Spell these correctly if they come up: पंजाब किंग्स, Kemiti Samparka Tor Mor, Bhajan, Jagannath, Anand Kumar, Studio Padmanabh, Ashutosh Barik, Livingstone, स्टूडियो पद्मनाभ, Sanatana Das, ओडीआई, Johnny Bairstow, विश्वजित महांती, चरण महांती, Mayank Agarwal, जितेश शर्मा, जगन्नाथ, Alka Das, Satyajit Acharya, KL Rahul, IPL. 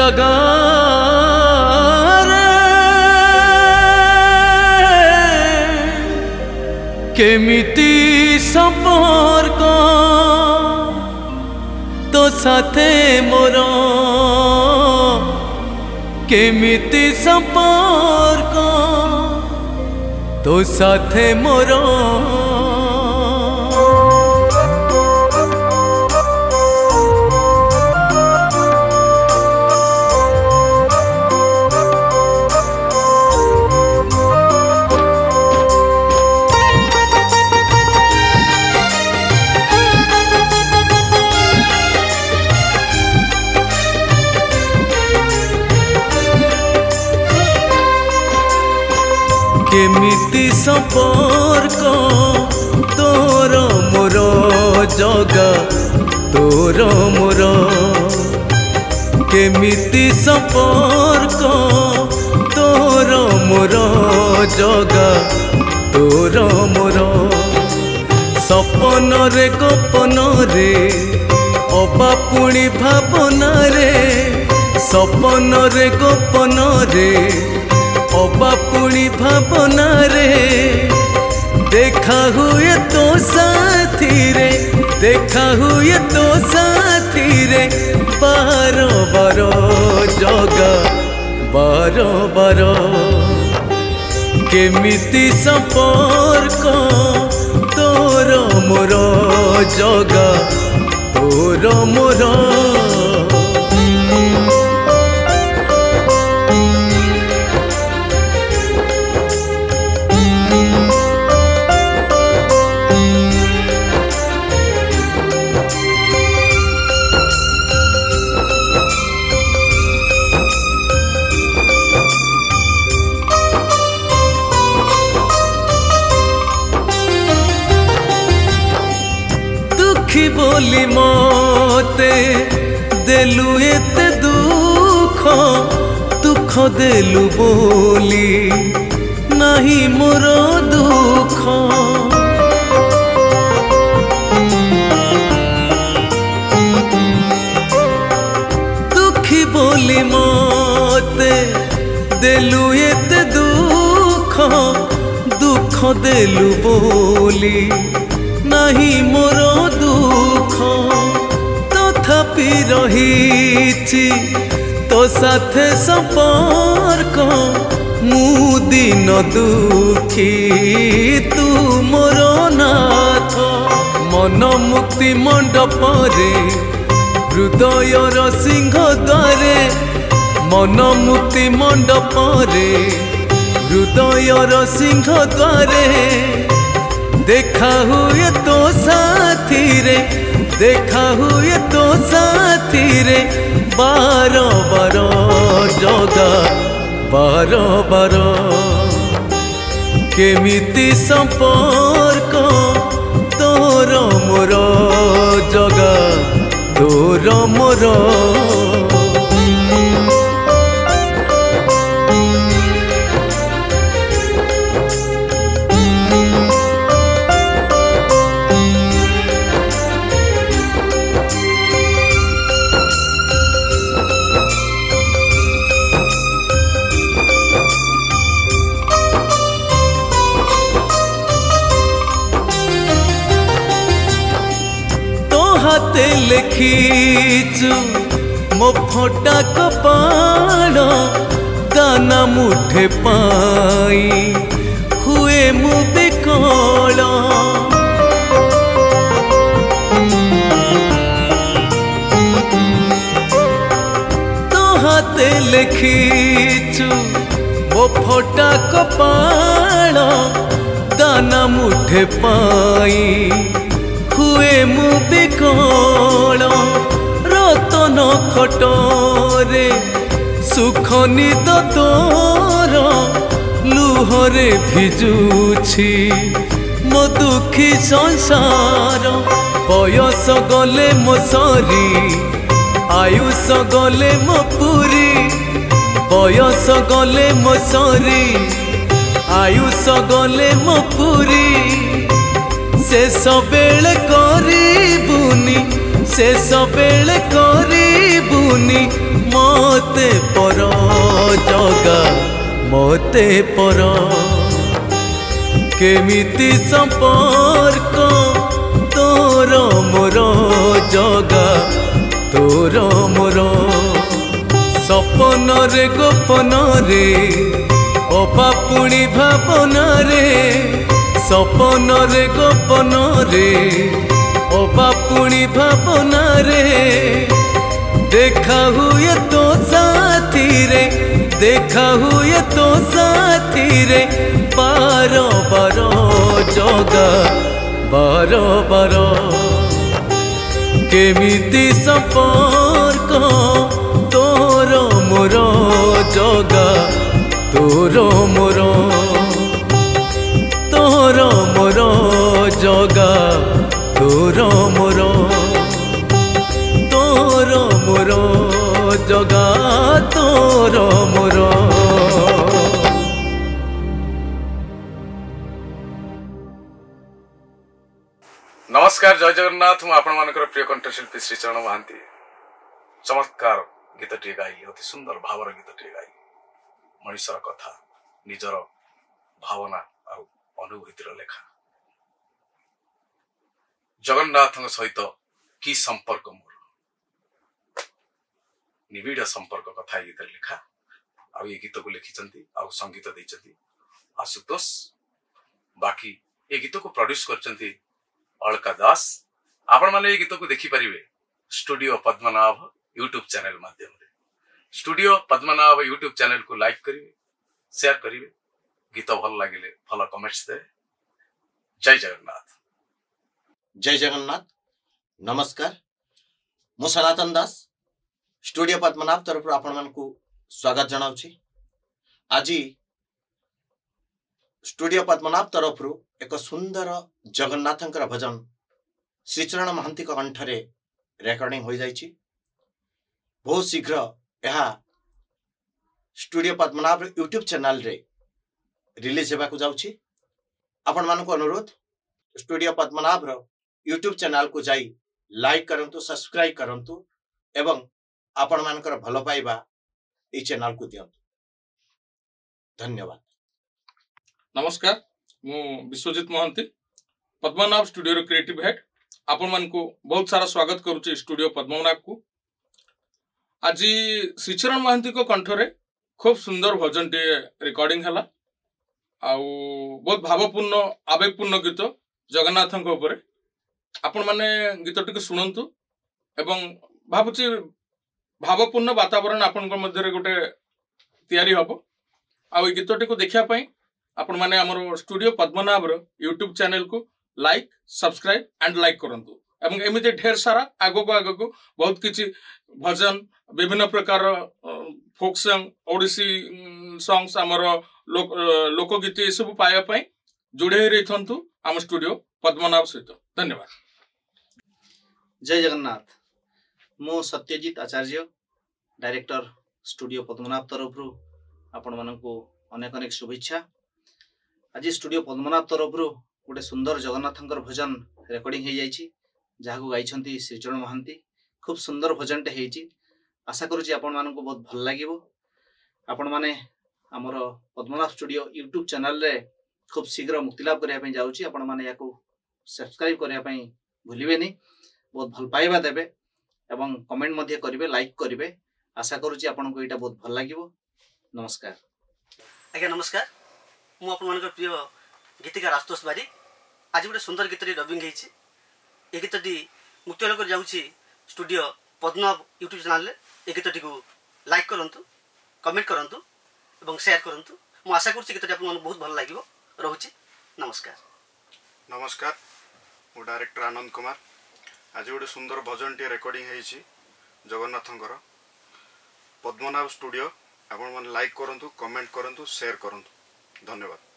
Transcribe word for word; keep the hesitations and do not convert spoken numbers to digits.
जगा रे केमिति संपर्का तो साथे मोर केमिति संपर्का तो साथे मोर केमिति संपर्क तोर मोर जगा तोर मोर केमिति संपर्क तोर मोर जगा तोर मोर सपन रे गोपन रे अपापुणी भावना रे सपन रे गोपन रे अबापुणी भावना रे देखा हुए तो साथी रे देखा हुए तो साथी रे बारो बारो जगा बारो बारो केमिति संपर्क तोर मोर जगा तोर मोर बोली मोते देलु एते दुख दुख देलु बोली नहीं मोर दुख दुखी बोली मोते देलु एते दुख दुख देलु बोली नहीं मोर दुख तथापि रहीची तो साथे संपर्क मु दिन दुखी तू मोर नाथ मन मुक्ति मंडप रे हृदय रो सिंहद्वार मन मुक्ति मंडप रे हृदय रो सिंहद्वार देखा हुए तो साथी रे देखा हुए तो साथी रे बारो बारो जगा बारो बारो केमिति संपर्क तोर मोर जगा तोर मोर लिखीचु मो फोटा कपाड़ दाना मुठे पाई हुए मु बिकल तो हाथे लिखीचु मो फोटा कपाड़ दाना मुठे पाई हुए मु बिकल रतन खटरे सुख निद तोर लुहरे भिजुछि मो दुखी संसार बयस गले मो सरी आयुष गले मो पूरी बयस गले मो सरी आयुष गले मो पूरी से सबेल करी बुनी से सबेल करी बुनी मोते पर जगा मोते पर केमिति संपर्क तोर मोर जगा तोर मोर सपन रे गोपन रे अपापुणी भावन रे सपन रे गोपन रे अपापुणी भावन रे देखा हुए तो साथी रे देखा हुए तो साथी रे बारो बारो जगा बारो बारो केमिति संपर्क तोर मोर जगा तोर मोर तोर मोर जगा तोर मोर तोर मोर जगा तोर मोर। नमस्कार, जय जगन्नाथ। मु आपण मानकर प्रिय कंठशिल्पी श्री चरण महांती। चमत्कार गीतटी गाई, अति सुंदर भावर गीतटी गाई, मनुष्य कथा निजर भावना और अनुभूतिर लेखा। जगन्नाथ सहित की संपर्क मोर निविड़ संपर्क कथा ये गीत लिखा। आ गीत को लिखी आ संगीत देती आशुतोष बाकी, ये गीत को प्रोड्यूस कर अलका दास। आपण माने गीत को देखि परिवे स्टूडियो पद्मनाभ यूट्यूब चैनल माध्यम। स्टूडियो पद्मनाभ यूट्यूब चैनल को लाइक करिवे, शेयर करिवे, गीत भल लगे भल कमेंट्स दे। जय जगन्नाथ। जय जगन्नाथ। नमस्कार, मु सनातन दास स्टूडियो पद्मनाभ तरफ आपण मानकु स्वागत जनाउछि। आज स्टूडियो पद्मनाभ तरफ एक सुंदर जगन्नाथंकर भजन श्रीचरण महांती कंठरे रेकर्डिंग हो जाइछि। बहुत शीघ्र यह स्टूडियो पद्मनाभ यूट्यूब चैनल रे रिलीज होगा जाऊँगी। आपण मान को अनुरोध स्टूडियो पद्मनाभ यूट्यूब चैनल को जाई लाइक करंतु, सब्सक्राइब करंतु एवं आपण मानकर भलो पाइबा ई चैनल को दियंतु। धन्यवाद। नमस्कार, मु विश्वजित महांती पद्मनाभ स्टूडियो रो क्रिएटिव हेड। आपण मान को बहुत सारा स्वागत करूँ स्टूडियो पद्मनाभ को। आज श्रीचरण महांती को कंठरे खूब सुंदर भजन टे रिकॉर्डिंग है, बहुत भावपूर्ण आवेगपूर्ण गीत जगन्नाथ उपर। आपण मैंने गीत टी शुणु एवं भावुची भावपूर्ण वातावरण आपण गोटे तैयारी हम। आ गीत टी देखापी आपण मैंने आमर स्टूडियो पद्मनाभ यूट्यूब चैनल को लाइक सब्सक्राइब एंड लाइक करूँ। एवं एमती ढेर सारा आगो को आगो को बहुत किसी भजन विभिन्न प्रकार फोक संग ओडिसी संग्स आमर लोक लोकगीत ये सब पाइबापी जोड़े रही थंतु आम स्टूडियो पद्मनाभ सहित। धन्यवाद। जय जगन्नाथ। मु सत्यजित आचार्य डायरेक्टर स्टूडियो पद्मनाभ तरफ आपण मानकु अनेक अनेक शुभेच्छा। आज स्टूडियो पद्मनाभ तरफ गोटे सुंदर जगन्नाथंकर भजन रेकर्डिंग हो जाइए, जहाँ गाई श्रीचरण महांती। खूब सुंदर भजन टे होती, आशा करुँच आपण मानक बहुत भल लगे। आपण मैंने आमर पद्मनाभ स्टूडियो यूट्यूब चैनल रे खूब शीघ्र मुक्तिलाभ करने जाऊँगी। आपण मैंने या सब्सक्राइब करने भूलिबे नहीं, बहुत भल पाइबा देवे एवं कमेंट मध्य करेंगे, लाइक करेंगे। आशा करुँच आपन को बहुत भल लगे। नमस्कार। आज्ञा नमस्कार। मु आपण मान प्रिय गीतिकार आशुतोष बारिक। आज गोटे सुंदर गीत डबिंग होती। ये गीतटी मुक्त लोक जाऊँगी स्टूडियो पद्मनाभ यूट्यूब चैनल। ये गीतटी को लाइक करूँ, कमेंट करूँ एवं शेयर करूँ। मु आशा कर गीतटी आपको बहुत भल लगे। रोचे नमस्कार। नमस्कार, मु डायरेक्टर आनंद कुमार। आज गोटे सुंदर भजन टी रेकर्डिंग होती जगन्नाथंकर पद्मनाभ स्टूडियो। आप लाइक करूँ, कमेंट करूँ, शेयर करूँ। धन्यवाद।